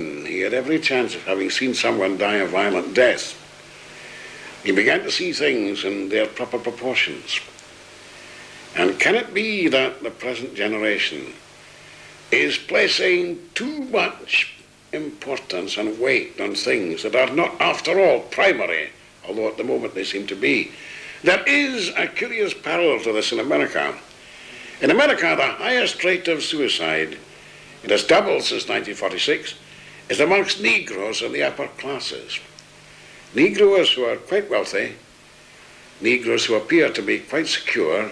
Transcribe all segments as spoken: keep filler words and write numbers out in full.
He had every chance of having seen someone die a violent death. He began to see things in their proper proportions. And can it be that the present generation is placing too much importance and weight on things that are not, after all, primary, although at the moment they seem to be? There is a curious parallel to this in America. In America, the highest rate of suicide, it has doubled since nineteen forty-six, is amongst Negroes and the upper classes. Negroes who are quite wealthy, Negroes who appear to be quite secure,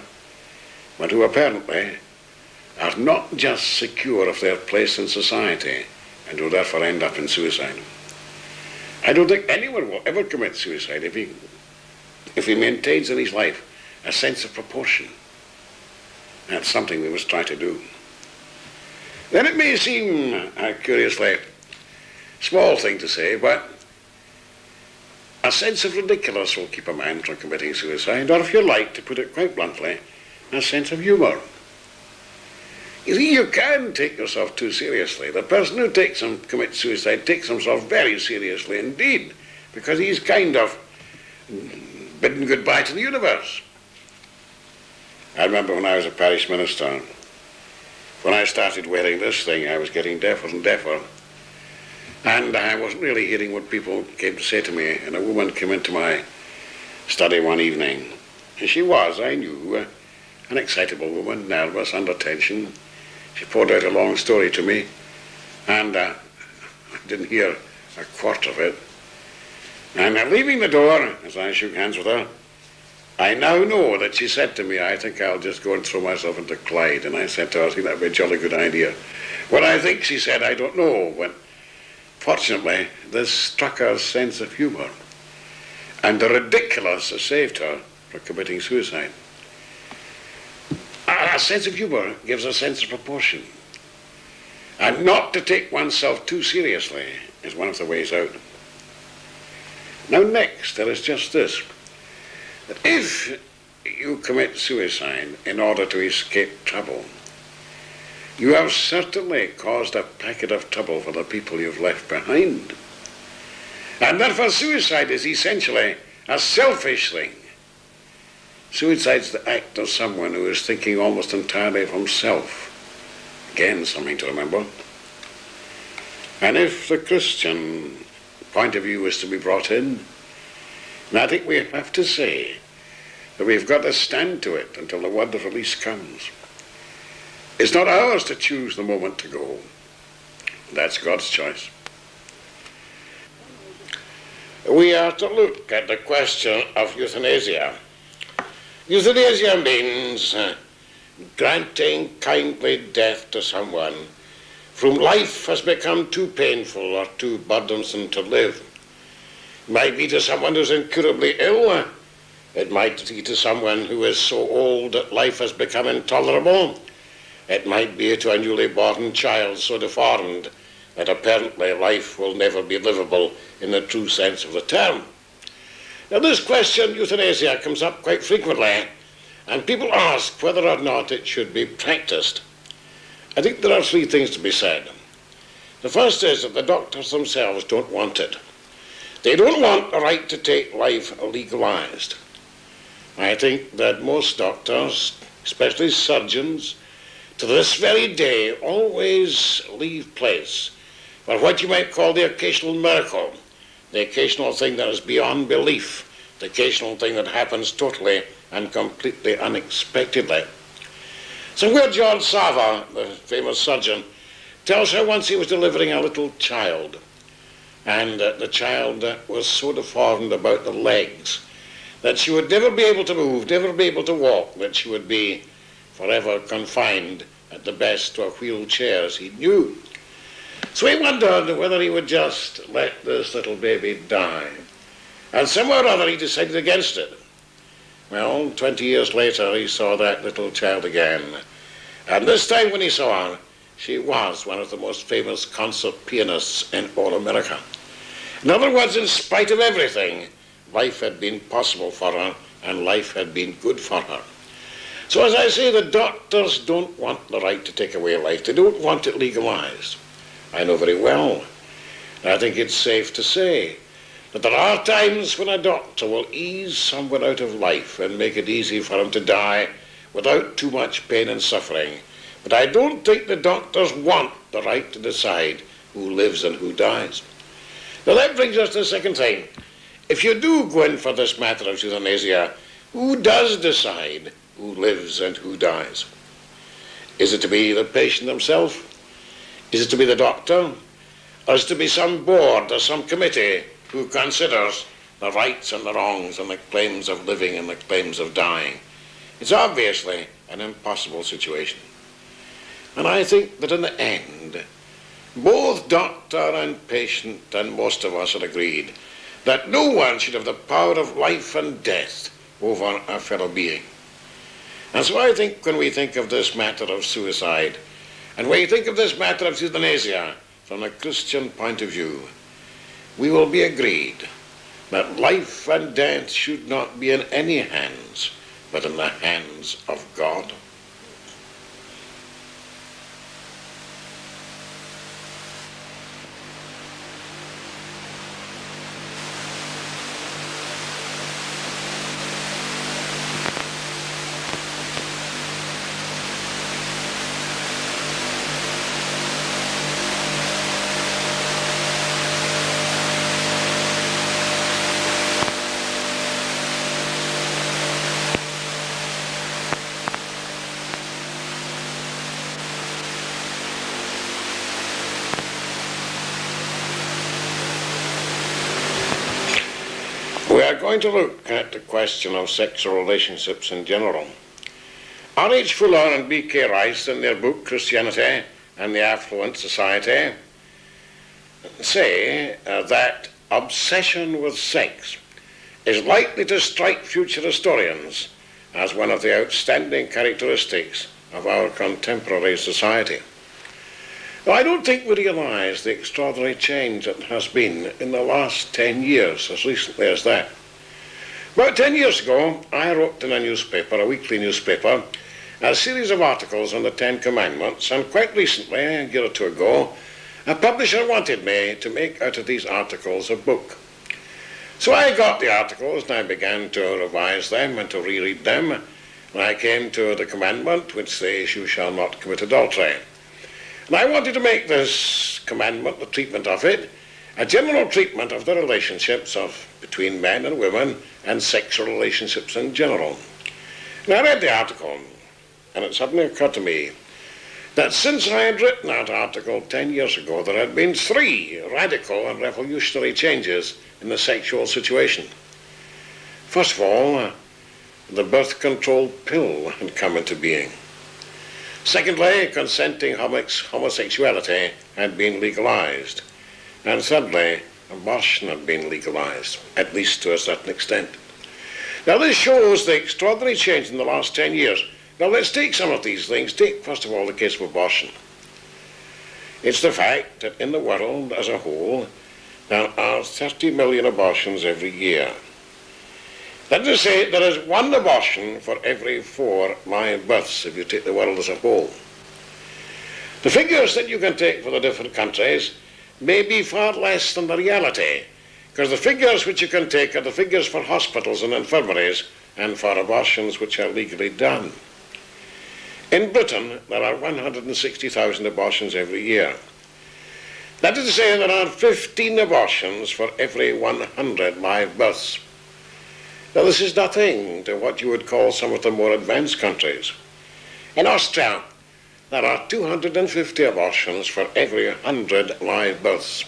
but who apparently are not just secure of their place in society and who therefore end up in suicide. I don't think anyone will ever commit suicide if he, if he maintains in his life a sense of proportion. That's something we must try to do. Then it may seem a curiously small thing to say, but a sense of ridiculous will keep a man from committing suicide, or if you like, to put it quite bluntly, a sense of humour. You see, you can take yourself too seriously. The person who takes him, commits suicide takes himself very seriously indeed, because he's kind of bidden goodbye to the universe. I remember when I was a parish minister, when I started wearing this thing, I was getting deafer and deafer, and I wasn't really hearing what people came to say to me. And a woman came into my study one evening, and she was, I knew, an excitable woman, nervous, under tension. She poured out a long story to me, and uh, I didn't hear a quarter of it. And uh, leaving the door, as I shook hands with her, I now know that she said to me, "I think I'll just go and throw myself into Clyde." And I said to her, "I think that'd be a jolly good idea." "Well, I think," she said, "I don't know." But fortunately, this struck her sense of humour, and the ridiculous saved her from committing suicide. A sense of humour gives a sense of proportion, and not to take oneself too seriously is one of the ways out. Now, next, there is just this. That if you commit suicide in order to escape trouble, you have certainly caused a packet of trouble for the people you've left behind. And therefore suicide is essentially a selfish thing. Suicide's the act of someone who is thinking almost entirely of himself. Again, something to remember. And if the Christian point of view is to be brought in, and I think we have to say that we've got to stand to it until the word of release comes. It's not ours to choose the moment to go. That's God's choice. We are to look at the question of euthanasia. Euthanasia means uh, granting kindly death to someone for whom life has become too painful or too burdensome to live. It might be to someone who's incurably ill. It might be to someone who is so old that life has become intolerable. It might be to a newly born child so deformed that apparently life will never be livable in the true sense of the term. Now, this question, euthanasia, comes up quite frequently, and people ask whether or not it should be practiced. I think there are three things to be said. The first is that the doctors themselves don't want it. They don't want the right to take life legalized. I think that most doctors, especially surgeons, to this very day always leave place for what you might call the occasional miracle, the occasional thing that is beyond belief, the occasional thing that happens totally and completely unexpectedly. So where John Sava, the famous surgeon, tells her once he was delivering a little child, and uh, the child uh, was so deformed about the legs that she would never be able to move, never be able to walk, that she would be forever confined at the best to a wheelchair, as he knew. So he wondered whether he would just let this little baby die. And somewhere or other he decided against it. Well, twenty years later he saw that little child again. And this time when he saw her, she was one of the most famous concert pianists in all America. In other words, in spite of everything, life had been possible for her, and life had been good for her. So as I say, the doctors don't want the right to take away life. They don't want it legalized. I know very well I think it's safe to say that there are times when a doctor will ease someone out of life and make it easy for him to die without too much pain and suffering. But I don't think the doctors want the right to decide who lives and who dies. Now that brings us to the second thing. If you do go in for this matter of euthanasia, who does decide who lives and who dies? Is it to be the patient himself? Is it to be the doctor? Or is it to be some board or some committee who considers the rights and the wrongs and the claims of living and the claims of dying? It's obviously an impossible situation. And I think that in the end, both doctor and patient and most of us are agreed that no one should have the power of life and death over a fellow being. And so I think when we think of this matter of suicide, and when we think of this matter of euthanasia from a Christian point of view, we will be agreed that life and death should not be in any hands, but in the hands of God. Going to look at the question of sexual relationships in general. R. H. Fuller and B. K. Rice, in their book Christianity and the Affluent Society, say uh, that obsession with sex is likely to strike future historians as one of the outstanding characteristics of our contemporary society. Now, I don't think we realize the extraordinary change that has been in the last ten years, as recently as that. About ten years ago, I wrote in a newspaper, a weekly newspaper, a series of articles on the Ten Commandments, and quite recently, a year or two ago, a publisher wanted me to make out of these articles a book. So I got the articles, and I began to revise them and to reread them, and I came to the commandment which says, "You shall not commit adultery." And I wanted to make this commandment, the treatment of it, a general treatment of the relationships of between men and women and sexual relationships in general. And I read the article, and it suddenly occurred to me that since I had written that article ten years ago, there had been three radical and revolutionary changes in the sexual situation. First of all, the birth control pill had come into being. Secondly, consenting homosexuality had been legalized. And thirdly, abortion had been legalized, at least to a certain extent. Now this shows the extraordinary change in the last ten years. Now let's take some of these things. Take first of all the case of abortion. It's the fact that in the world as a whole there are thirty million abortions every year. That is to say, there is one abortion for every four live births if you take the world as a whole. The figures that you can take for the different countries may be far less than the reality, because the figures which you can take are the figures for hospitals and infirmaries and for abortions which are legally done. In Britain, there are one hundred sixty thousand abortions every year. That is to say, there are fifteen abortions for every one hundred live births. Now, this is nothing to what you would call some of the more advanced countries. In Austria, there are two hundred fifty abortions for every one hundred live births.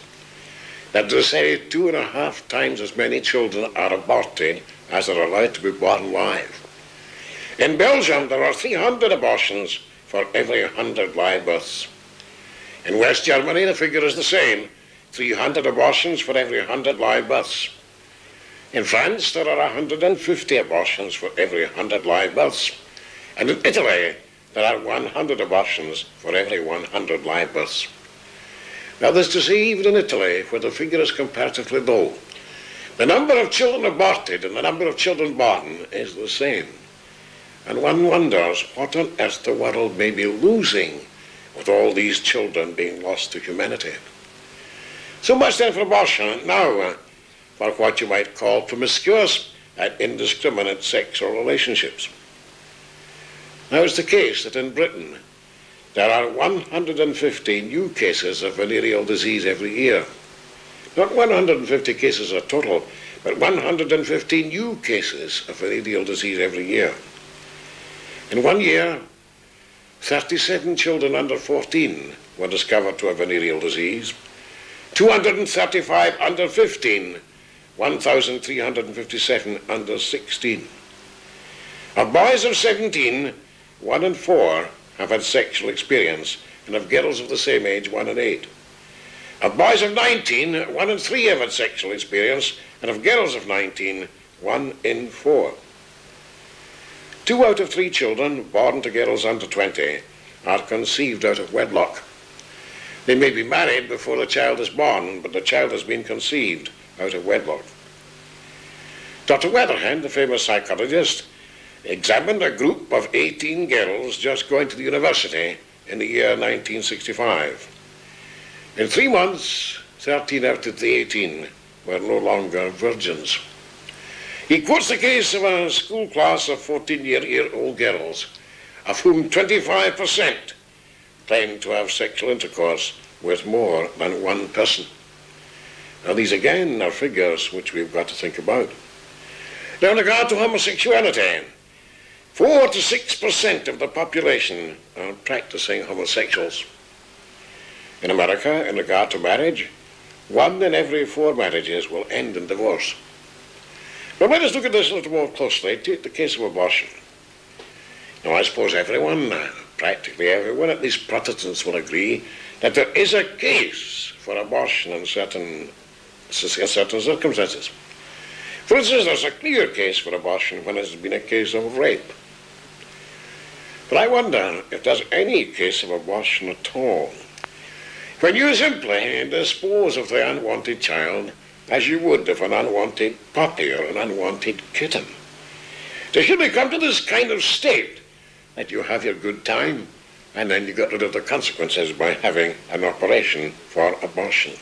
That is to say, two and a half times as many children are aborted as are allowed to be born live. In Belgium, there are three hundred abortions for every one hundred live births. In West Germany, the figure is the same, three hundred abortions for every one hundred live births. In France, there are one hundred fifty abortions for every one hundred live births. And in Italy, there are one hundred abortions for every one hundred live births. Now, this is to say, even in Italy, where the figure is comparatively low, the number of children aborted and the number of children born is the same. And one wonders what on earth the world may be losing with all these children being lost to humanity. So much information now for what you might call promiscuous and indiscriminate sexual relationships. Now it's the case that in Britain there are one hundred fifty new cases of venereal disease every year. Not one hundred fifty cases are total, but one hundred fifty new cases of venereal disease every year. In one year, thirty-seven children under fourteen were discovered to have venereal disease, two hundred thirty-five under fifteen, one thousand three hundred fifty-seven under sixteen. Of boys of seventeen, one in four have had sexual experience, and of girls of the same age, one in eight. Of boys of nineteen, one in three have had sexual experience, and of girls of nineteen, one in four. Two out of three children born to girls under twenty are conceived out of wedlock. They may be married before the child is born, but the child has been conceived out of wedlock. Doctor Weatherhead, the famous psychologist, examined a group of eighteen girls just going to the university in the year nineteen sixty-five. In three months, thirteen out of the eighteen were no longer virgins. He quotes the case of a school class of fourteen-year-old girls, of whom twenty-five percent claimed to have sexual intercourse with more than one person. Now, these again are figures which we've got to think about. Now, in regard to homosexuality, four to six percent of the population are practicing homosexuals. In America, in regard to marriage, one in every four marriages will end in divorce. But let us look at this a little more closely. Take the case of abortion. Now, I suppose everyone, practically everyone, at least Protestants, will agree that there is a case for abortion in certain, certain circumstances. For instance, there's a clear case for abortion when there's been a case of rape. But I wonder if there's any case of abortion at all when you simply dispose of the unwanted child as you would of an unwanted puppy or an unwanted kitten. So should we come to this kind of state that you have your good time and then you get rid of the consequences by having an operation for abortion?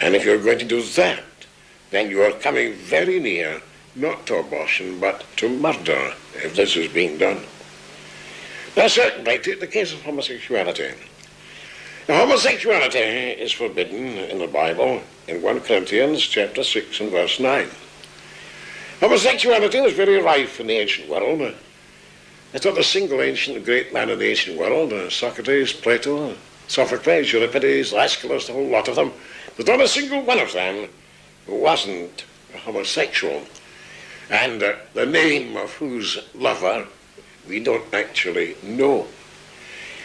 And if you're going to do that, then you are coming very near not to abortion but to murder if this is being done. Now certainly, take the case of homosexuality. Now, homosexuality is forbidden in the Bible in First Corinthians chapter six and verse nine. Homosexuality was very rife in the ancient world. It's not a single ancient great man in the ancient world, Socrates, Plato, Sophocles, Euripides, Aeschylus, the whole lot of them. There's not a single one of them who wasn't a homosexual, and uh, the name of whose lover we don't actually know.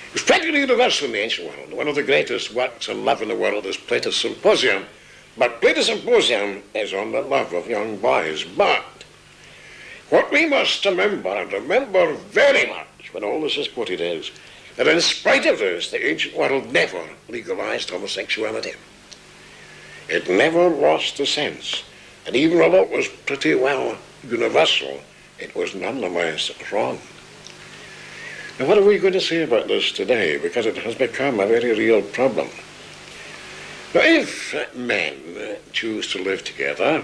It was practically universal in the ancient world. One of the greatest works on love in the world is Plato's Symposium, but Plato's Symposium is on the love of young boys. But what we must remember, and remember very much when all this is quoted, is that in spite of this, the ancient world never legalized homosexuality. It never lost the sense, and even though it was pretty well universal, it was nonetheless wrong. Now, what are we going to say about this today? Because it has become a very real problem. Now, if men choose to live together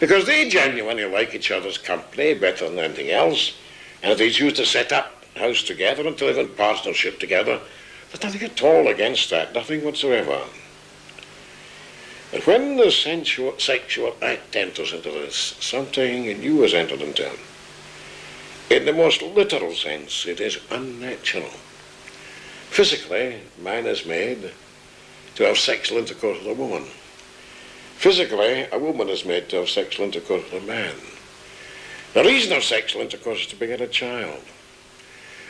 because they genuinely like each other's company better than anything else, and if they choose to set up house together and to live in partnership together, there's nothing at all against that, nothing whatsoever. But when the sensual, sexual act enters into this, something new has entered into it. In the most literal sense, it is unnatural. Physically, man is made to have sexual intercourse with a woman. Physically, a woman is made to have sexual intercourse with a man. The reason of sexual intercourse is to beget a child.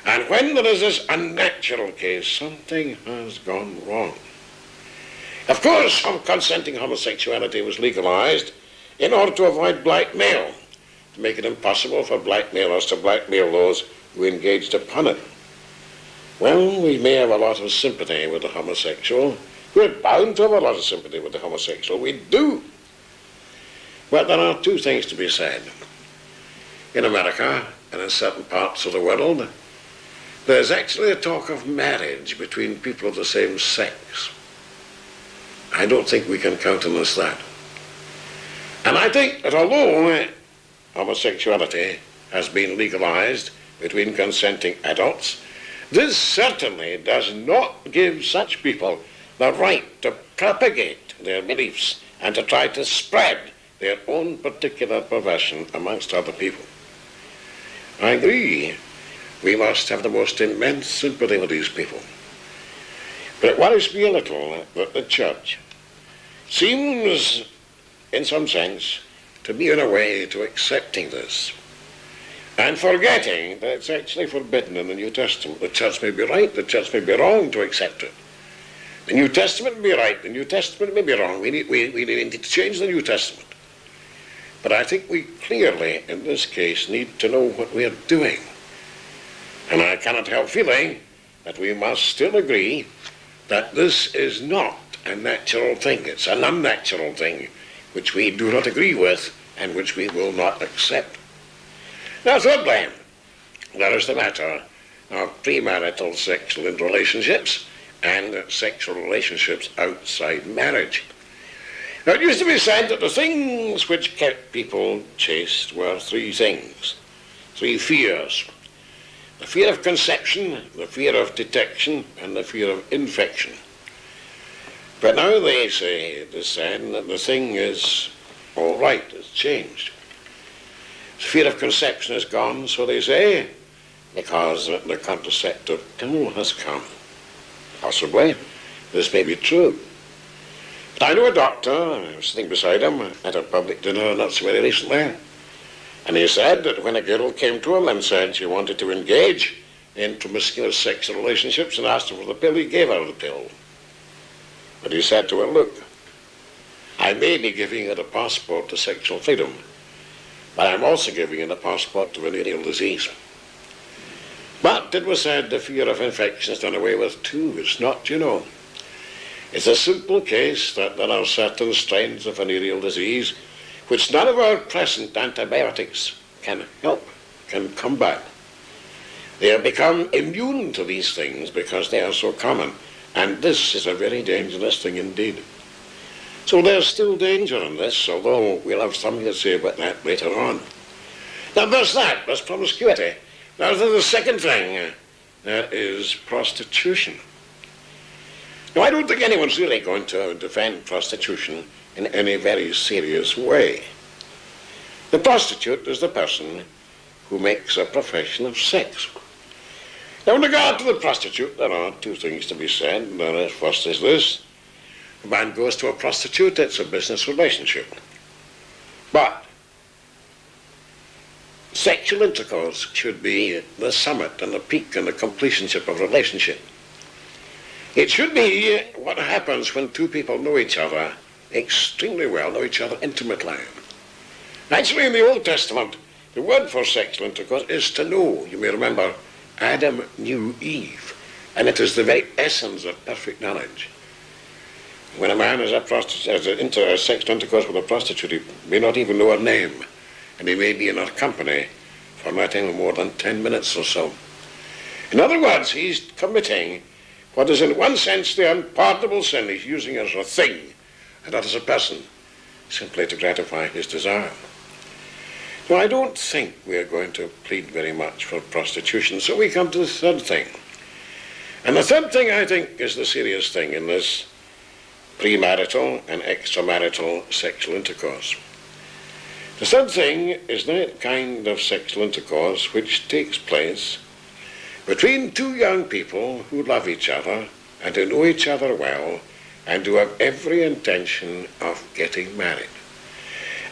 And when there is this unnatural case, something has gone wrong. Of course, consenting homosexuality was legalized in order to avoid blackmail, to make it impossible for blackmailers to blackmail those who engaged upon it. Well, we may have a lot of sympathy with the homosexual. We're bound to have a lot of sympathy with the homosexual. We do. But there are two things to be said. In America and in certain parts of the world, there's actually a talk of marriage between people of the same sex. I don't think we can countenance that. And I think that although homosexuality has been legalized between consenting adults, this certainly does not give such people the right to propagate their beliefs and to try to spread their own particular perversion amongst other people. I agree, we must have the most immense sympathy with these people. But it worries me a little that the Church seems, in some sense, to be in a way to accepting this, and forgetting that it's actually forbidden in the New Testament. The Church may be right, the Church may be wrong to accept it. The New Testament may be right, the New Testament may be wrong. We need, we, we need to change the New Testament. But I think we clearly, in this case, need to know what we are doing. And I cannot help feeling that we must still agree that this is not a natural thing. It's an unnatural thing which we do not agree with and which we will not accept. Now, thirdly, there is the matter of premarital sexual relationships and sexual relationships outside marriage. Now, it used to be said that the things which kept people chaste were three things, three fears: the fear of conception, the fear of detection, and the fear of infection. But now they say, they said, that the thing is all right, it's changed. The fear of conception is gone, so they say, because the contraceptive pill has come. Possibly. This may be true. But I knew a doctor, I was sitting beside him at a public dinner not so very recently, and he said that when a girl came to him and said she wanted to engage in promiscuous sexual relationships and asked him for the pill, he gave her the pill. But he said to her, "Look, I may be giving her a passport to sexual freedom, but I'm also giving her a passport to venereal disease." But it was said the fear of infection is done away with too. It's not, you know. It's a simple case that there are certain strains of venereal disease which none of our present antibiotics can help, can combat. They have become immune to these things because they are so common. And this is a very dangerous thing indeed. So there's still danger in this, although we'll have something to say about that later on. Now there's that, there's promiscuity. Now there's the second thing, that is prostitution. Now I don't think anyone's really going to defend prostitution in any very serious way. The prostitute is the person who makes a profession of sex. Now, in regard to the prostitute, there are two things to be said. The first is this: a man goes to a prostitute, it's a business relationship. But sexual intercourse should be the summit and the peak and the completionship of a relationship. It should be what happens when two people know each other extremely well, know each other intimately. Actually, in the Old Testament, the word for sexual intercourse is to know. You may remember, Adam knew Eve, and it is the very essence of perfect knowledge. When a man has a prostitute, inter a sexual intercourse with a prostitute, he may not even know her name, and he may be in her company for not even more than ten minutes or so. In other words, he's committing what is in one sense the unpardonable sin. He's using her as a thing, and not as a person, simply to gratify his desire. Well, I don't think we are going to plead very much for prostitution, so we come to the third thing. And the third thing, I think, is the serious thing in this premarital and extramarital sexual intercourse. The third thing is that kind of sexual intercourse which takes place between two young people who love each other and who know each other well and who have every intention of getting married,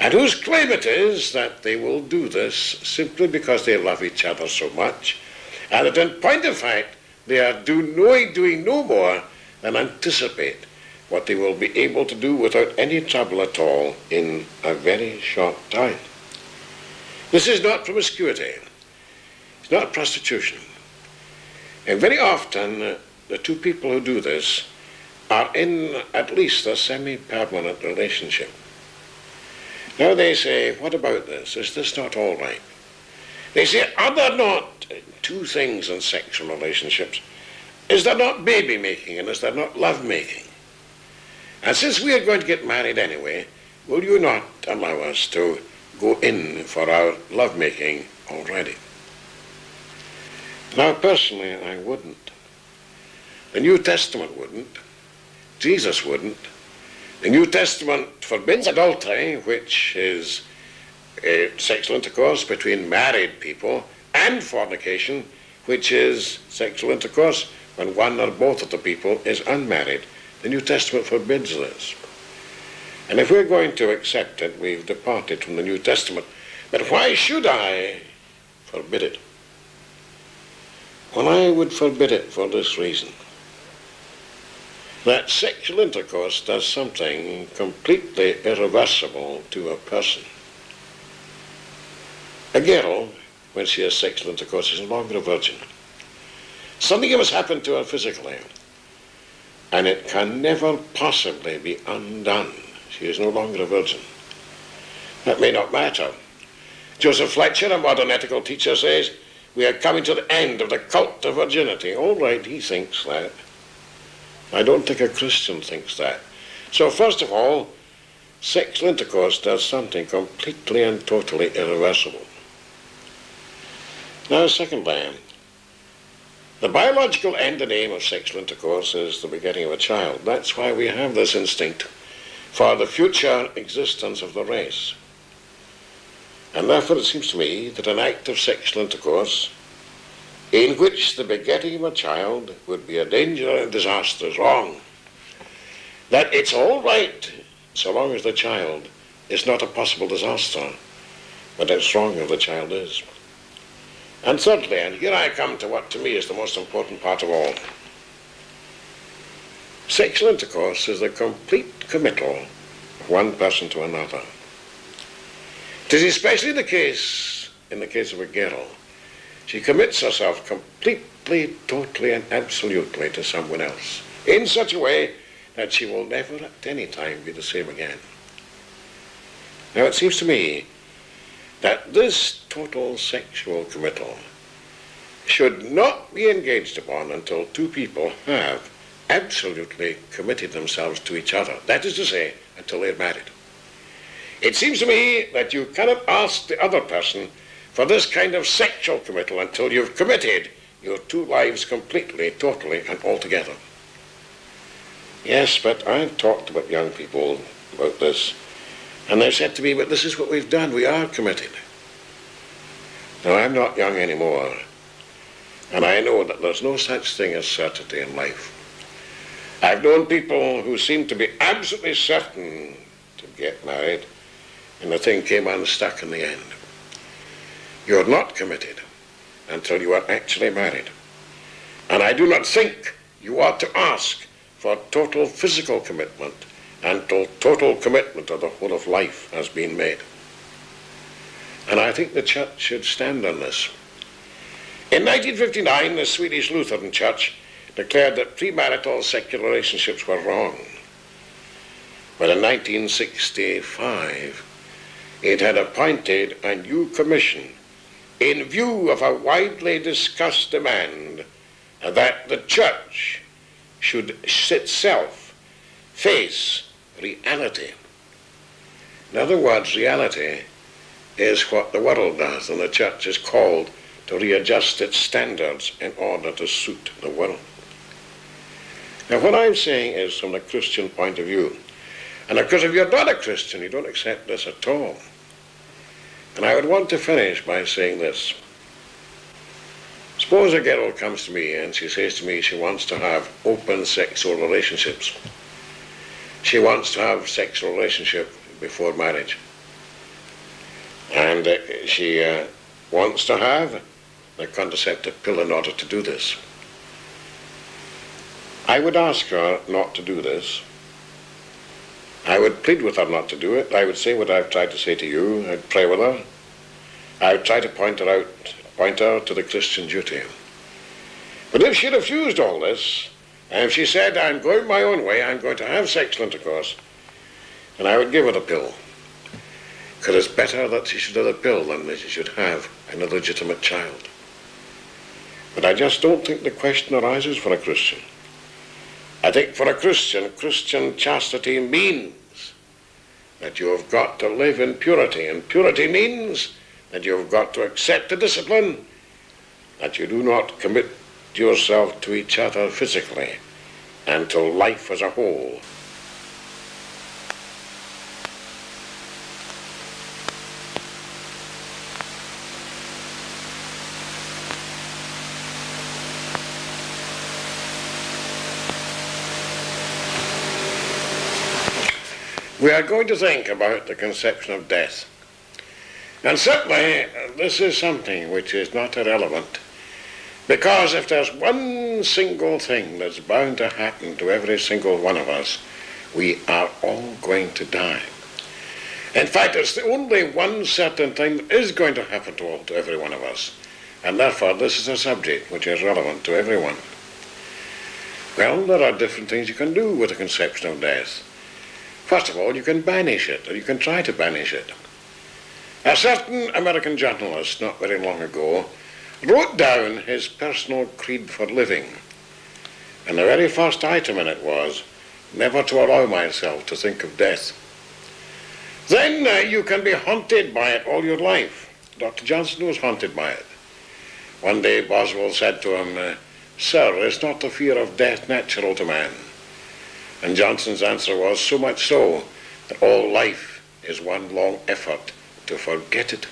and whose claim it is that they will do this simply because they love each other so much, and that in point of fact they are do no, doing no more than anticipate what they will be able to do without any trouble at all in a very short time. This is not promiscuity. It's not prostitution. And very often the two people who do this are in at least a semi-permanent relationship. Now they say, what about this? Is this not all right? They say, are there not two things in sexual relationships? Is there not baby-making and is there not love-making? And since we are going to get married anyway, will you not allow us to go in for our lovemaking already? Now, personally, I wouldn't. The New Testament wouldn't. Jesus wouldn't. The New Testament forbids adultery, which is uh, sexual intercourse between married people, and fornication, which is sexual intercourse when one or both of the people is unmarried. The New Testament forbids this. And if we're going to accept it, we've departed from the New Testament. But why should I forbid it? Well, I would forbid it for this reason. That sexual intercourse does something completely irreversible to a person. A girl, when she has sexual intercourse, is no longer a virgin. Something must happen to her physically, and it can never possibly be undone. She is no longer a virgin. That may not matter. Joseph Fletcher, a modern ethical teacher, says, we are coming to the end of the cult of virginity. All right, he thinks that. I don't think a Christian thinks that. So first of all, sexual intercourse does something completely and totally irreversible. Now, secondly, the biological end and aim of sexual intercourse is the begetting of a child. That's why we have this instinct for the future existence of the race. And therefore it seems to me that an act of sexual intercourse in which the begetting of a child would be a danger and disaster is wrong. That it's all right so long as the child is not a possible disaster, but it's wrong if the child is. And thirdly, and here I come to what to me is the most important part of all, sexual intercourse is the complete committal of one person to another. It is especially the case in the case of a girl. She commits herself completely, totally, and absolutely to someone else in such a way that she will never at any time be the same again. Now, it seems to me that this total sexual committal should not be engaged upon until two people have absolutely committed themselves to each other. That is to say, until they're married. It seems to me that you cannot ask the other person for this kind of sexual committal until you've committed your two lives completely, totally, and altogether. Yes, but I've talked with young people about this, and they've said to me, but this is what we've done, we are committed. Now, I'm not young anymore, and I know that there's no such thing as certainty in life. I've known people who seemed to be absolutely certain to get married, and the thing came unstuck in the end. You're not committed until you are actually married. And I do not think you ought to ask for total physical commitment until total commitment of the whole of life has been made. And I think the church should stand on this. In nineteen fifty-nine, the Swedish Lutheran Church declared that premarital secular relationships were wrong. But in nineteen sixty-five, it had appointed a new commission in view of a widely discussed demand that the church should itself face reality. In other words, reality is what the world does, and the church is called to readjust its standards in order to suit the world. Now, what I'm saying is from the Christian point of view. And of course, if you're not a Christian, you don't accept this at all. And I would want to finish by saying this. Suppose a girl comes to me and she says to me she wants to have open sexual relationships. She wants to have sexual relationship before marriage. And uh, she uh, wants to have the contraceptive pill in order to do this. I would ask her not to do this. I would plead with her not to do it. I would say what I've tried to say to you. I'd pray with her. I would try to point her out, point her to the Christian duty. But if she refused all this, and if she said, I'm going my own way, I'm going to have sexual intercourse, then I would give her the pill. Because it's better that she should have the pill than that she should have an illegitimate child. But I just don't think the question arises for a Christian. I think for a Christian, Christian chastity means that you have got to live in purity, and purity means that you have got to accept the discipline that you do not commit yourself to each other physically and to life as a whole. We are going to think about the conception of death. And certainly this is something which is not irrelevant, because if there's one single thing that's bound to happen to every single one of us, we are all going to die. In fact, it's the only one certain thing that is going to happen to, all, to every one of us, and therefore this is a subject which is relevant to everyone. Well, there are different things you can do with the conception of death. First of all, you can banish it, or you can try to banish it. A certain American journalist, not very long ago, wrote down his personal creed for living. And the very first item in it was, never to allow myself to think of death. Then uh, you can be haunted by it all your life. Doctor Johnson was haunted by it. One day Boswell said to him, uh, "Sir, is not the fear of death natural to man?" And Johnson's answer was, "So much so that all life is one long effort to forget it."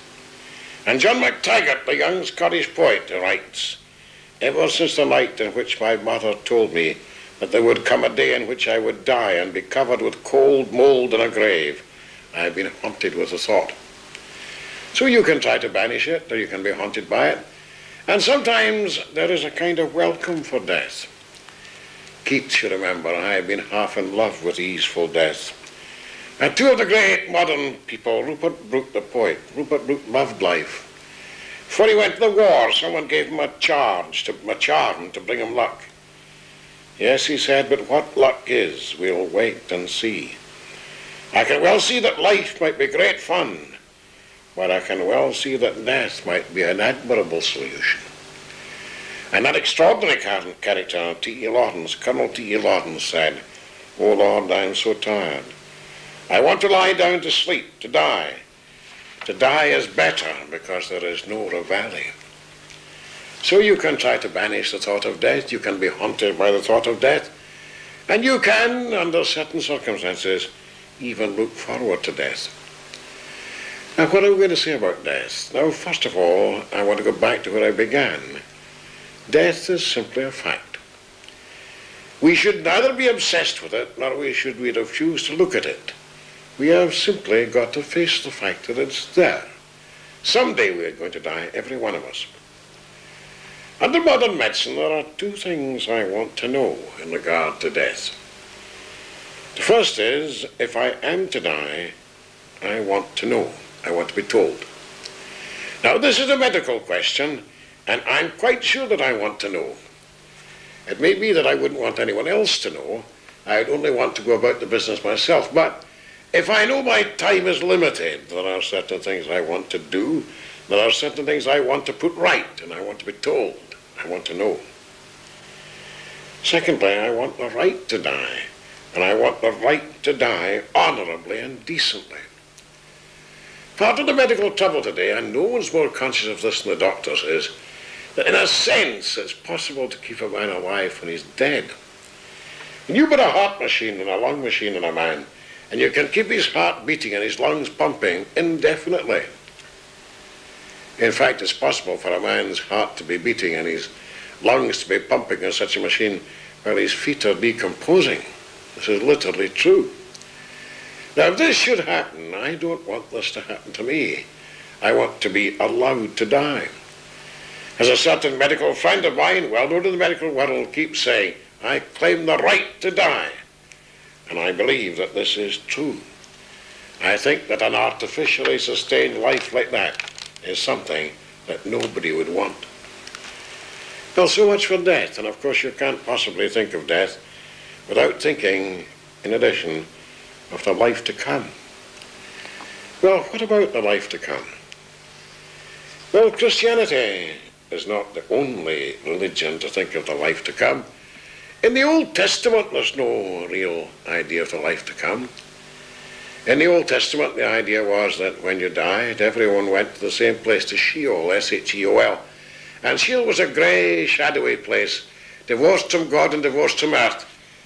And John McTaggart, the young Scottish poet, writes, "Ever since the night in which my mother told me that there would come a day in which I would die and be covered with cold mould in a grave, I have been haunted with the thought." So you can try to banish it, or you can be haunted by it. And sometimes there is a kind of welcome for death. Keats, you remember, "I have been half in love with easeful death." And two of the great modern people, Rupert Brooke the poet, Rupert Brooke loved life. Before he went to the war, someone gave him a charge, to, a charm to bring him luck. "Yes," he said, "but what luck is, we'll wait and see. I can well see that life might be great fun, but I can well see that death might be an admirable solution." And that extraordinary character, T E Lawrence, Colonel T E Lawrence, said, "Oh Lord, I am so tired. I want to lie down to sleep, to die. To die is better because there is no reveille." So you can try to banish the thought of death, you can be haunted by the thought of death, and you can, under certain circumstances, even look forward to death. Now, what are we going to say about death? Now, first of all, I want to go back to where I began. Death is simply a fact. We should neither be obsessed with it, nor we should we refuse to look at it. We have simply got to face the fact that it's there. Someday we are going to die, every one of us. Under modern medicine, there are two things I want to know in regard to death. The first is, if I am to die, I want to know. I want to be told. Now, this is a medical question, and I'm quite sure that I want to know. It may be that I wouldn't want anyone else to know. I would only want to go about the business myself. But if I know my time is limited, there are certain things I want to do. There are certain things I want to put right, and I want to be told. I want to know. Secondly, I want the right to die, and I want the right to die honorably and decently. Part of the medical trouble today, and no one's more conscious of this than the doctors, is that in a sense it's possible to keep a man alive when he's dead. And you put a heart machine and a lung machine in a man, and you can keep his heart beating and his lungs pumping indefinitely. In fact, it's possible for a man's heart to be beating and his lungs to be pumping in such a machine while his feet are decomposing. This is literally true. Now, if this should happen, I don't want this to happen to me. I want to be allowed to die. As a certain medical friend of mine, well known in the medical world, keeps saying, "I claim the right to die." And I believe that this is true. I think that an artificially sustained life like that is something that nobody would want. Well, so much for death, and of course you can't possibly think of death without thinking, in addition, of the life to come. Well, what about the life to come? Well, Christianity is not the only religion to think of the life to come. In the Old Testament, there's no real idea for life to come. In the Old Testament, the idea was that when you died, everyone went to the same place, to Sheol, S H E O L. And Sheol was a grey, shadowy place, divorced from God and divorced from earth,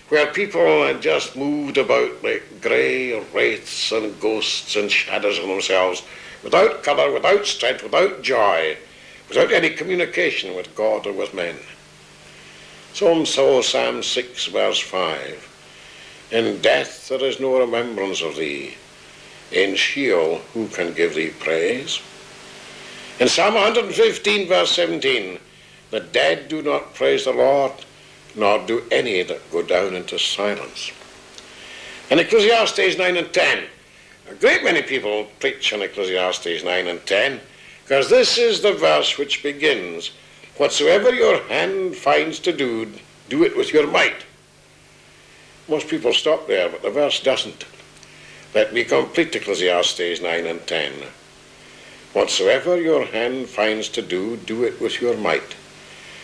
where people had just moved about like grey wraiths and ghosts and shadows on themselves, without colour, without strength, without joy, without any communication with God or with men. So, so Psalm six, verse five. In death there is no remembrance of thee. In Sheol, who can give thee praise? In Psalm one fifteen, verse seventeen, the dead do not praise the Lord, nor do any that go down into silence. In Ecclesiastes nine and ten, a great many people preach on Ecclesiastes nine and ten, because this is the verse which begins, "Whatsoever your hand finds to do, do it with your might." Most people stop there, but the verse doesn't. Let me complete Ecclesiastes nine and ten. Whatsoever your hand finds to do, do it with your might.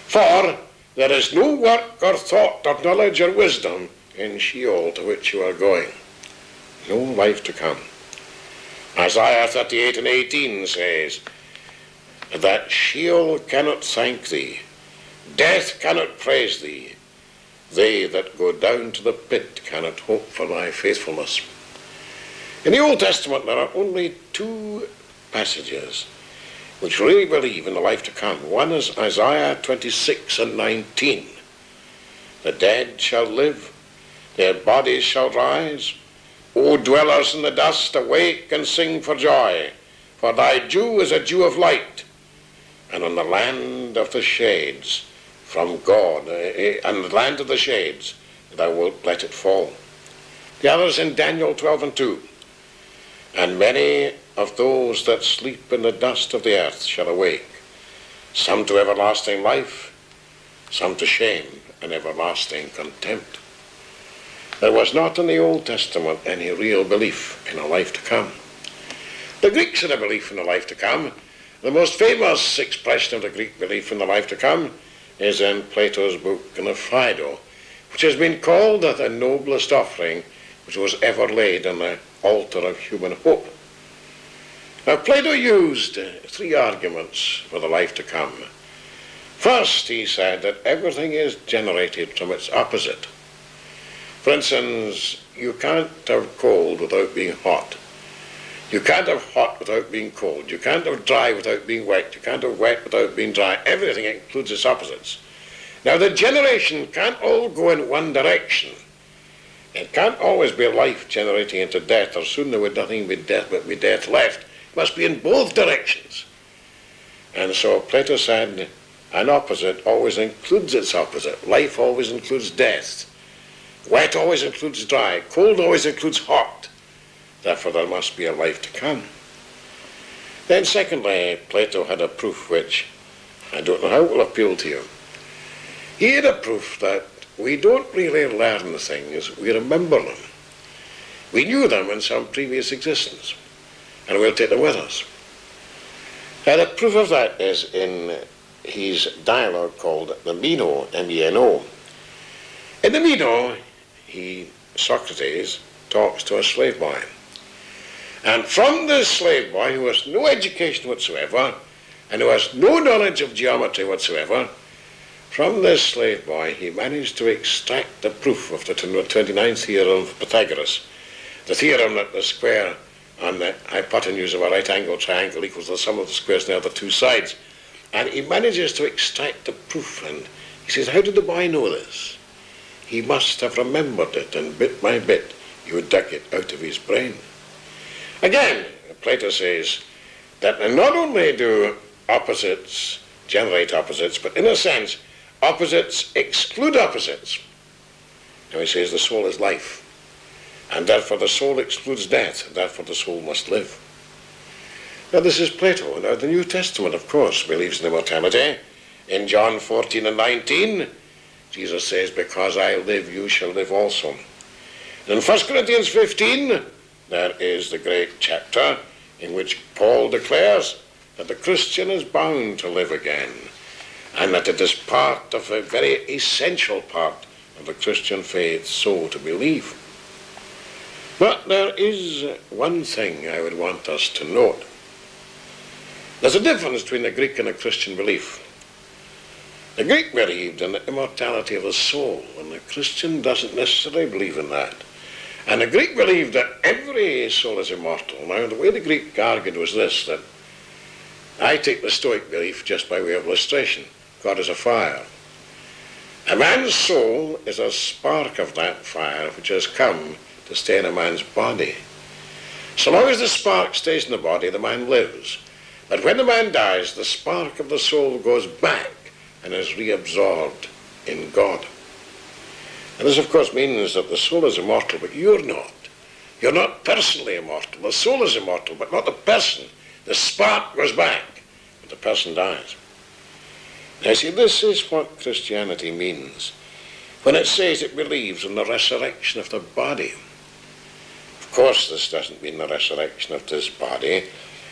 For there is no work or thought or knowledge or wisdom in Sheol to which you are going. No life to come. Isaiah thirty-eight and eighteen says, that Sheol cannot thank thee, death cannot praise thee, they that go down to the pit cannot hope for thy faithfulness. In the Old Testament there are only two passages which really believe in the life to come. One is Isaiah twenty-six and nineteen. The dead shall live, their bodies shall rise. O dwellers in the dust, awake and sing for joy, for thy dew is a dew of light, and on the land of the shades from God, and the land of the shades, thou wilt let it fall. The other is in Daniel twelve and two. And many of those that sleep in the dust of the earth shall awake, some to everlasting life, some to shame and everlasting contempt. There was not in the Old Testament any real belief in a life to come. The Greeks had a belief in a life to come. The most famous expression of the Greek belief in the life to come is in Plato's book, the Phaedo, which has been called the noblest offering which was ever laid on the altar of human hope. Now, Plato used three arguments for the life to come. First, he said that everything is generated from its opposite. For instance, you can't have cold without being hot. You can't have hot without being cold. You can't have dry without being wet. You can't have wet without being dry. Everything includes its opposites. Now, the generation can't all go in one direction. It can't always be life generating into death, or soon there would nothing be death but be death left. It must be in both directions. And so Plato said, an opposite always includes its opposite. Life always includes death. Wet always includes dry. Cold always includes hot. Therefore, there must be a life to come. Then, secondly, Plato had a proof which I don't know how it will appeal to you. He had a proof that we don't really learn things, we remember them. We knew them in some previous existence, and we'll take them with us. And a proof of that is in his dialogue called the Meno, M E N O. In the Meno, he, Socrates, talks to a slave boy. And from this slave boy, who has no education whatsoever, and who has no knowledge of geometry whatsoever, from this slave boy he managed to extract the proof of the twenty-ninth theorem of Pythagoras, the theorem that the square on the hypotenuse of a right-angled triangle equals the sum of the squares on the other two sides. And he manages to extract the proof, and he says, how did the boy know this? He must have remembered it, and bit by bit you dug it out of his brain. Again, Plato says that not only do opposites generate opposites, but in a sense, opposites exclude opposites. Now he says the soul is life, and therefore the soul excludes death, and therefore the soul must live. Now this is Plato. Now the New Testament, of course, believes in immortality. In John fourteen and nineteen, Jesus says, because I live, you shall live also. In First Corinthians fifteen, there is the great chapter in which Paul declares that the Christian is bound to live again, and that it is part of a very essential part and the Christian faith so to believe. But there is one thing I would want us to note. There's a difference between a Greek and a Christian belief. The Greek believed in the immortality of the soul, and the Christian doesn't necessarily believe in that. And the Greek believed that every soul is immortal. Now, the way the Greek argued was this, that I take the Stoic belief just by way of illustration. God is a fire. A man's soul is a spark of that fire which has come to stay in a man's body. So long as the spark stays in the body, the man lives. But when the man dies, the spark of the soul goes back and is reabsorbed in God. And this, of course, means that the soul is immortal, but you're not. You're not personally immortal. The soul is immortal, but not the person. The spark goes back, but the person dies. Now, see, this is what Christianity means when it says it believes in the resurrection of the body. Of course, this doesn't mean the resurrection of this body.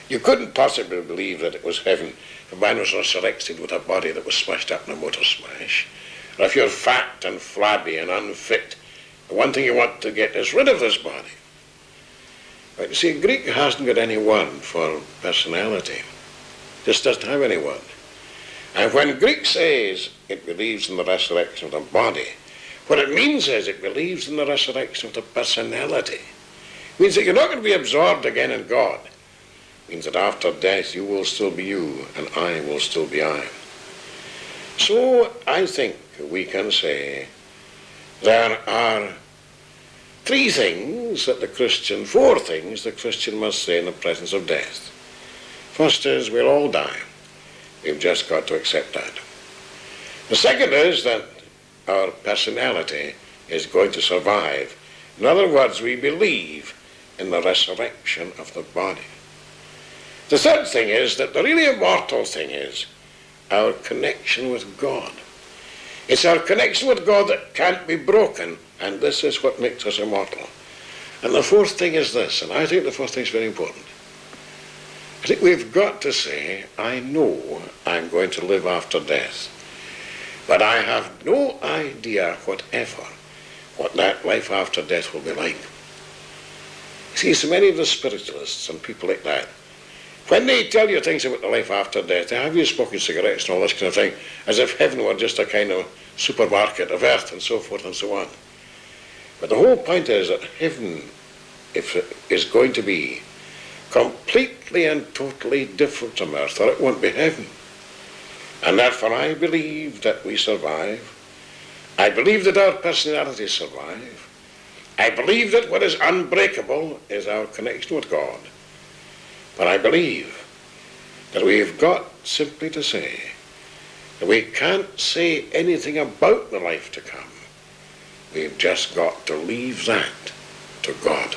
You couldn't possibly believe that it was heaven if man was resurrected with a body that was smashed up in a motor smash. Or if you're fat and flabby and unfit, the one thing you want to get is rid of this body. But you see, Greek hasn't got any word for personality. Just doesn't have any word. And when Greek says it believes in the resurrection of the body, what it means is it believes in the resurrection of the personality. It means that you're not going to be absorbed again in God. It means that after death you will still be you and I will still be I. So I think we can say there are three things that the Christian, four things the Christian must say in the presence of death. First is, we'll all die. We've just got to accept that. The second is that our personality is going to survive. In other words, we believe in the resurrection of the body. The third thing is that the really immortal thing is our connection with God. It's our connection with God that can't be broken, and this is what makes us immortal. And the fourth thing is this, and I think the fourth thing is very important. I think we've got to say, I know I'm going to live after death, but I have no idea whatever what that life after death will be like. You see, so many of the spiritualists and people like that, when they tell you things about the life after death, they have you smoking cigarettes and all this kind of thing, as if heaven were just a kind of supermarket of earth and so forth and so on. But the whole point is that heaven if it is going to be completely and totally different from earth, or it won't be heaven. And therefore I believe that we survive. I believe that our personalities survive. I believe that what is unbreakable is our connection with God. But I believe that we've got simply to say that we can't say anything about the life to come. We've just got to leave that to God.